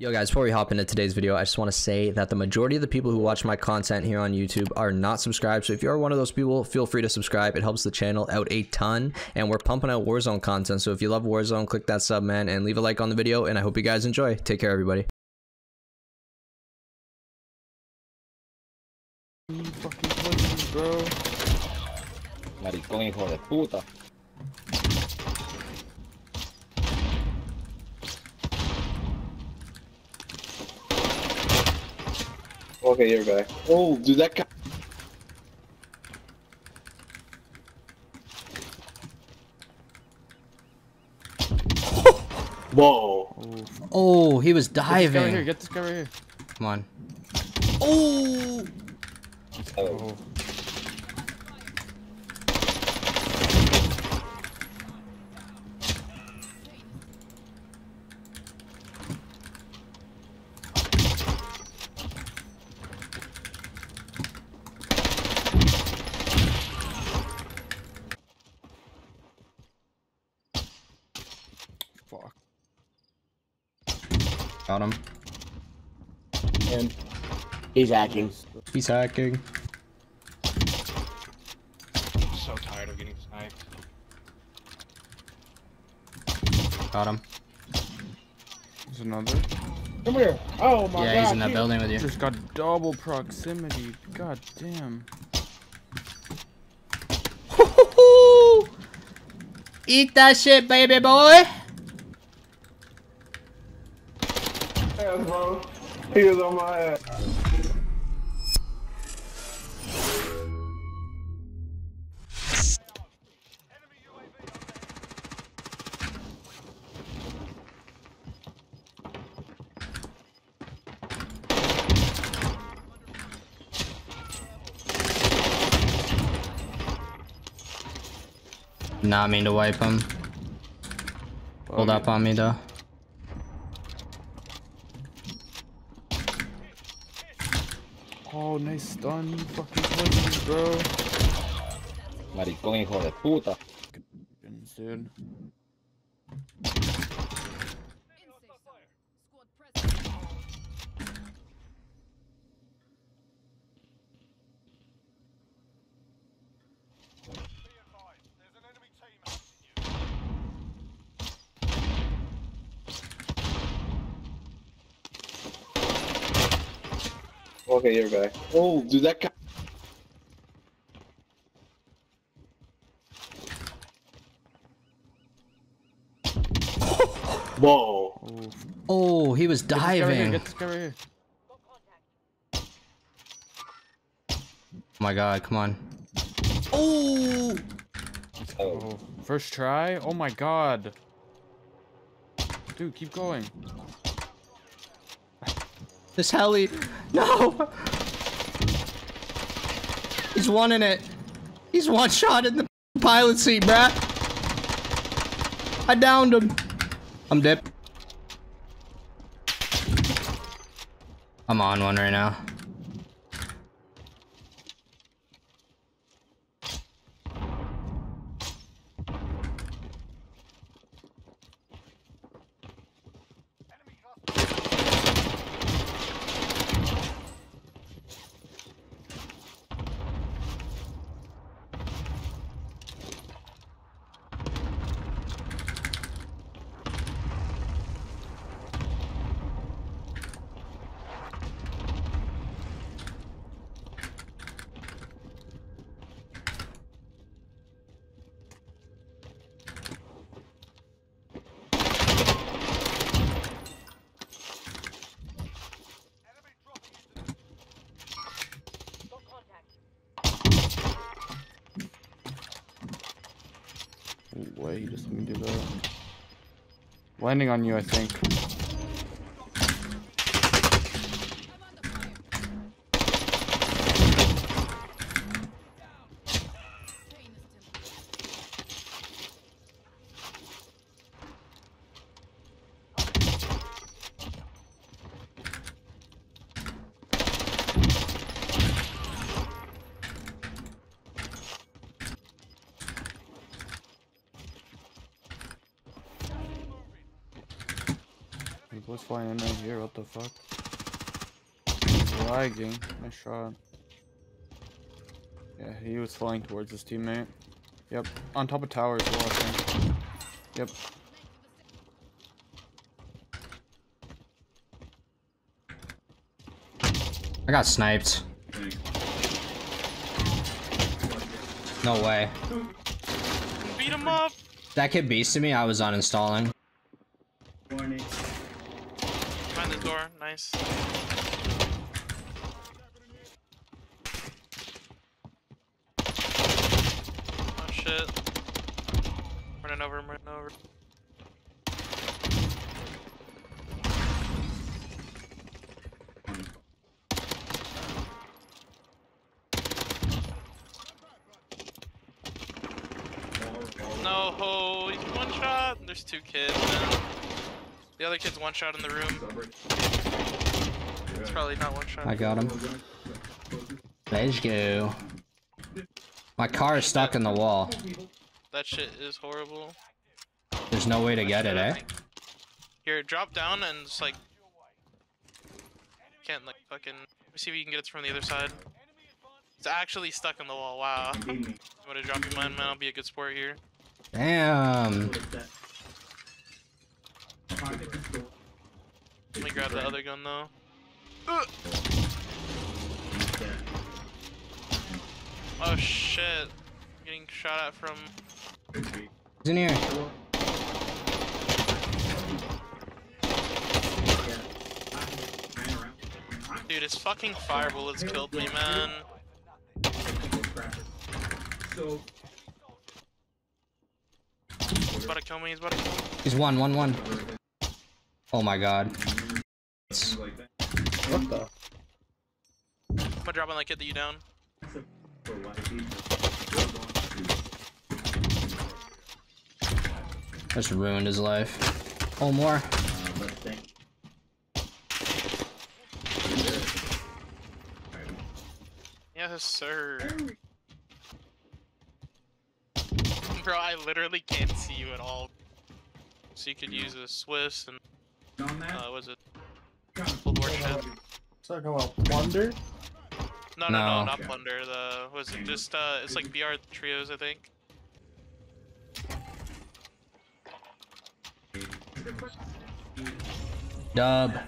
Yo guys, before we hop into today's video, I just want to say that the majority of the people who watch my content here on YouTube are not subscribed. So if you're one of those people, feel free to subscribe. It helps the channel out a ton, and we're pumping out Warzone content. So if you love Warzone, click that sub, man, and leave a like on the video, and I hope you guys enjoy. Take care, everybody. Fucking pussies, bro. Maricón, hijo de puta. Okay, you're back. Oh, dude, that guy. Whoa. Oh, he was diving. Get this guy right here. Get this guy right here. Come on. Oh. Oh. Fuck. Got him. And he's hacking. He's hacking. I'm so tired of getting sniped. Got him. There's another. Come here. Oh my god. Yeah, he's in that building with you. Just got double proximity. God damn. Eat that shit, baby boy. Bro. He was on my ass. Not mean to wipe him. Hold up on me though. Oh, nice stun, you fucking pussies, bro. Maricón, hijo de puta. Dude. Okay, you're back. Oh, dude, that guy. Whoa. Oh, he was diving. Get this guy right here. Oh my god, come on. Oh. Oh. First try? Oh my god. Dude, keep going. This heli. No! He's one in it. He's one shot in the pilot seat, brat. I downed him. I'm dead. I'm on one right now. Wait, you just let me do that. Landing on you, I think. was flying in here, what the fuck? He's lagging, nice shot. Yeah, he was flying towards his teammate. Yep, on top of towers walking. Yep. I got sniped. No way. Beat him up! That kid beasted me, I was uninstalling. Behind the door, nice. Oh shit. Running over him, running over. No, he's one shot. There's two kids now. The other kid's one shot in the room. It's probably not one shot. I got him. Let's go. My car is stuck in the wall. That shit is horrible. There's no way to get it, eh? Here, drop down and just like... Can't like fucking... Let me see if you can get it from the other side. It's actually stuck in the wall, wow. You wanna drop your mine, man? I'll be a good sport here. Damn. Let me grab the other gun though. Oh shit. I'm getting shot at from... He's in here. Dude, his fucking fire bullets killed me, man. He's about to kill me, he's about to kill me. He's one. Oh my god. What the? I'm gonna drop on that kid that you down. That's ruined his life. Oh, more. Yes, sir. Bro, I literally can't see you at all. So you could use a Swiss and was it full board shit? Talking about plunder? No, not plunder. The was it just it's like BR trios, I think. Dub.